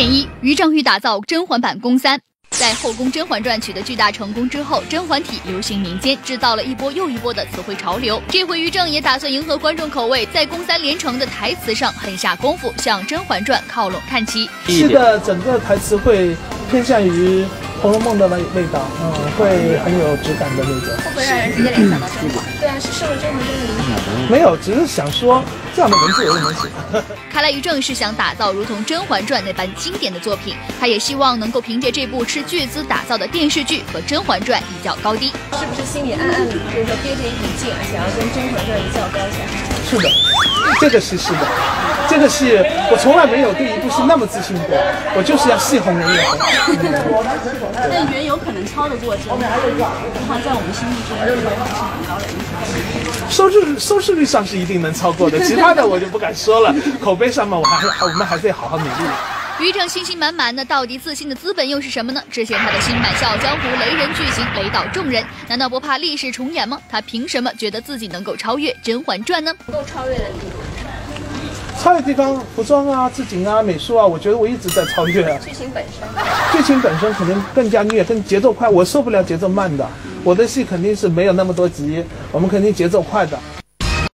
1.1于正钰打造甄嬛版宫3。在后宫《甄嬛传》取得巨大成功之后，甄嬛体流行民间，制造了一波又一波的词汇潮流。这回于正也打算迎合观众口味，在宫三连城的台词上狠下功夫，向《甄嬛传》靠拢看齐。是的，整个台词会偏向于《红楼梦》的味道，会很有质感的那种。会不会让人直接联想到甄嬛？对啊，是受了甄嬛这个影响。没有，只是想说。 这样的文字我也能写。看来于正是想打造如同《甄嬛传》那般经典的作品，他也希望能够凭借这部斥巨资打造的电视剧和《甄嬛传》一较高低。是不是心里暗暗的，就是说憋着一股劲，想要跟《甄嬛传》一较高下？是的，这个是的，这个是我从来没有对一部戏那么自信过，我就是要戏红人也红。但原有可能超得过《甄嬛》，的话在我们心目中是很高的。收视率上是一定能超过的，其他的我就不敢说了。口碑上嘛，我们还得好好努力。于正信心满满呢，到底自信的资本又是什么呢？之前他的新版《笑傲江湖》雷人剧情雷倒众人，难道不怕历史重演吗？他凭什么觉得自己能够超越《甄嬛传》呢？能够超越的地方，超越地方，服装啊、置景啊、美术啊，我觉得我一直在超越啊。剧情本身，剧情本身可能更加虐，更节奏快，我受不了节奏慢的。我的戏肯定是没有那么多集，我们肯定节奏快的。